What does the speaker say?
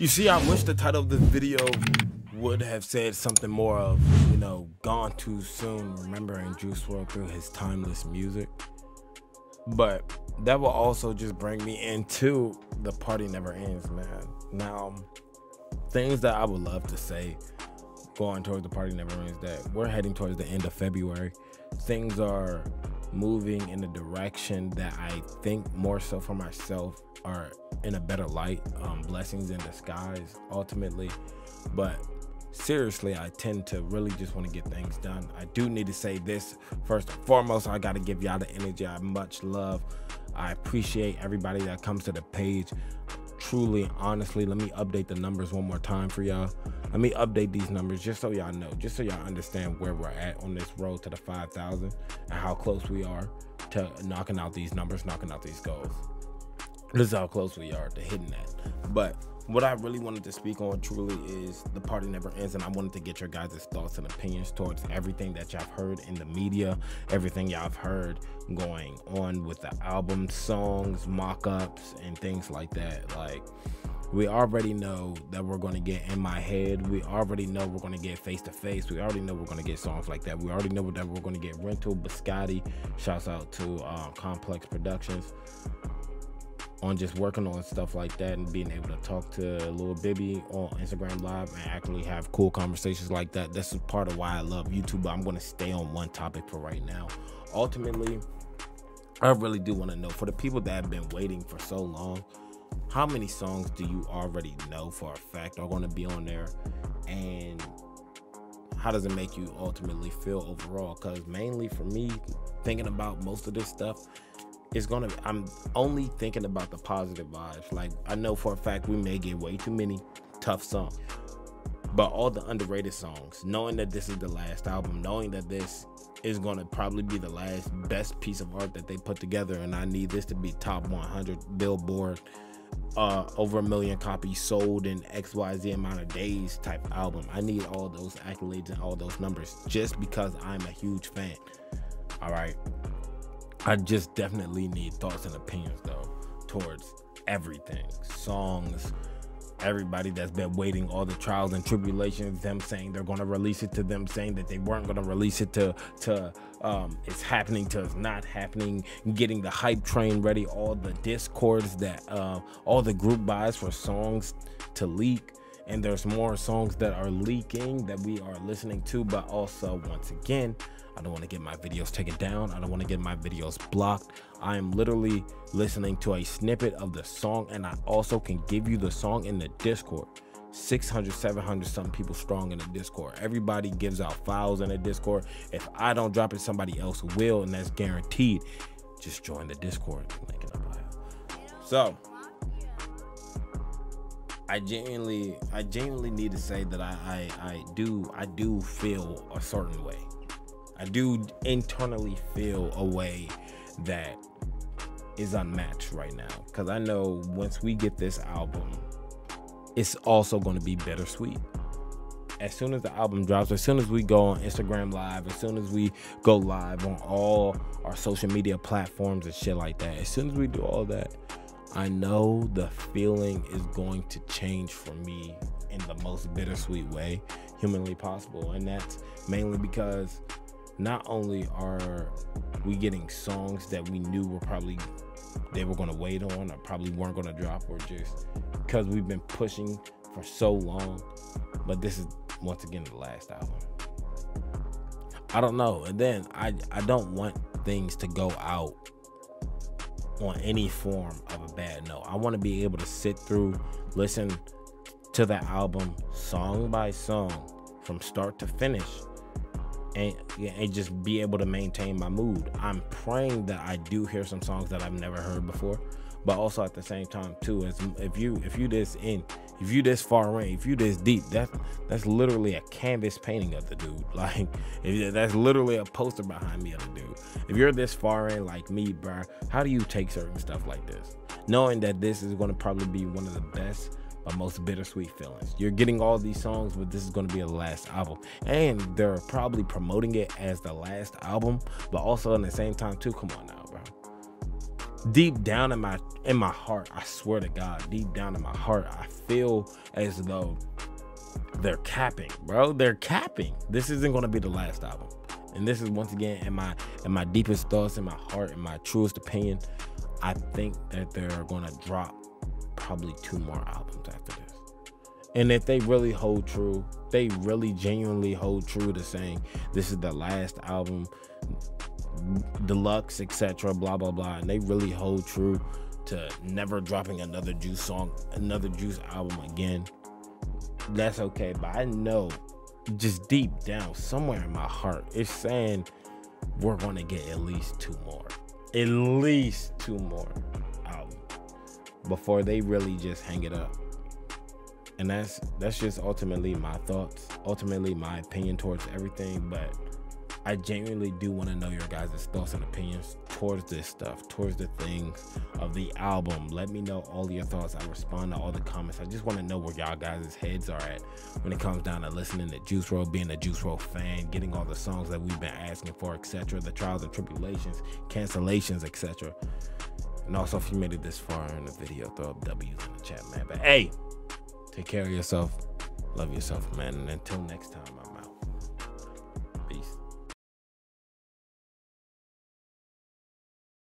You see, I wish the title of this video would have said something more of, you know, gone too soon, remembering Juice WRLD through his timeless music. But that will also just bring me into The Party Never Ends, man. Now, things that I would love to say going towards The Party Never Ends, that we're heading towards the end of February. Things are moving in the direction that I think, more so for myself, are in a better light, blessings in disguise ultimately. But seriously, I tend to really just want to get things done. I do need to say this first and foremost. I got to give y'all the energy. I much love, I appreciate everybody that comes to the page. Truly, honestly, let me update the numbers one more time for y'all. Let me update these numbers just so y'all know, just so y'all understand where we're at on this road to the 5,000 and how close we are to knocking out these numbers, knocking out these goals. This is how close we are to hitting that. But what I really wanted to speak on truly is The Party Never Ends, and I wanted to get your guys' thoughts and opinions towards everything that y'all have heard in the media, everything y'all have heard going on with the album, songs, mock-ups, and things like that. Like, we already know that we're going to get In My Head. We already know we're going to get Face to Face. We already know we're going to get songs like that. We already know that we're going to get Rental, Biscotti. Shouts out to Complex Productions on just working on stuff like that and being able to talk to Lil Bibby on Instagram Live and actually have cool conversations like that. This is part of why I love YouTube, but I'm going to stay on one topic for right now. Ultimately, I really do want to know, for the people that have been waiting for so long, how many songs do you already know for a fact are going to be on there, and how does it make you ultimately feel overall? Because mainly for me, thinking about most of this stuff, I'm only thinking about the positive vibes. Like, I know for a fact we may get way too many tough songs, but all the underrated songs, knowing that this is the last album, knowing that this is going to probably be the last best piece of art that they put together, and I need this to be top 100 Billboard, over 1 million copies sold in XYZ amount of days type album. I need all those accolades and all those numbers just because I'm a huge fan. All right, I just definitely need thoughts and opinions though towards everything, songs, everybody that's been waiting, all the trials and tribulations, them saying they're going to release it, to them saying that they weren't going to release it, to it's happening, to it's not happening, getting the hype train ready, all the discords that all the group buys for songs to leak. And there's more songs that are leaking that we are listening to. But also, once again, I don't want to get my videos taken down. I don't want to get my videos blocked. I am literally listening to a snippet of the song, and I also can give you the song in the Discord. 600, 700 some people strong in the Discord. Everybody gives out files in the Discord. If I don't drop it, somebody else will, and that's guaranteed. Just join the Discord. Link in the bio. So I genuinely need to say that I do feel a certain way. I do internally feel a way that is unmatched right now, because I know once we get this album, it's also going to be bittersweet. As soon as the album drops, as soon as we go on Instagram Live, as soon as we go live on all our social media platforms and shit like that, as soon as we do all that, I know the feeling is going to change for me in the most bittersweet way humanly possible. And that's mainly because not only are we getting songs that we knew were probably, they were going to wait on, or probably weren't going to drop, or just because we've been pushing for so long, but this is once again the last album. I don't know. And then I don't want things to go out on any form of a bad note. I want to be able to sit through, listen to the album song by song from start to finish, and just be able to maintain my mood. I'm praying that I do hear some songs that I've never heard before, but also at the same time too, as if you this far in, if you this deep, that's literally a canvas painting of the dude. Like, that's literally a poster behind me of the dude. If you're this far in like me, bruh, how do you take certain stuff like this, knowing that this is going to probably be one of the best but most bittersweet feelings? You're getting all these songs, but this is going to be the last album, and they're probably promoting it as the last album, but also at the same time too, come on now, bro. deep down in my heart, I swear to God, deep down in my heart, I feel as though they're capping, bro. They're capping. This isn't gonna be the last album. And this is, once again, in my deepest thoughts, in my heart, in my truest opinion, I think that they're gonna drop probably 2 more albums after this. And if they really hold true, they really genuinely hold true to saying this is the last album, deluxe, etc., blah blah blah, and they really hold true to never dropping another Juice song, another Juice album again, that's okay. But I know, just deep down somewhere in my heart, it's saying we're gonna get at least 2 more, at least 2 more albums before they really just hang it up. And that's just ultimately my thoughts, ultimately my opinion towards everything. But I genuinely do want to know your guys' thoughts and opinions towards this stuff, towards the things of the album. Let me know all your thoughts. I respond to all the comments. I just want to know where y'all guys' heads are at when it comes down to listening to Juice WRLD, being a Juice WRLD fan, getting all the songs that we've been asking for, etc., the trials and tribulations, cancellations, etc. And also, if you made it this far in the video, throw up W's in the chat, man. But hey, take care of yourself. Love yourself, man. And until next time, I'm out. Peace.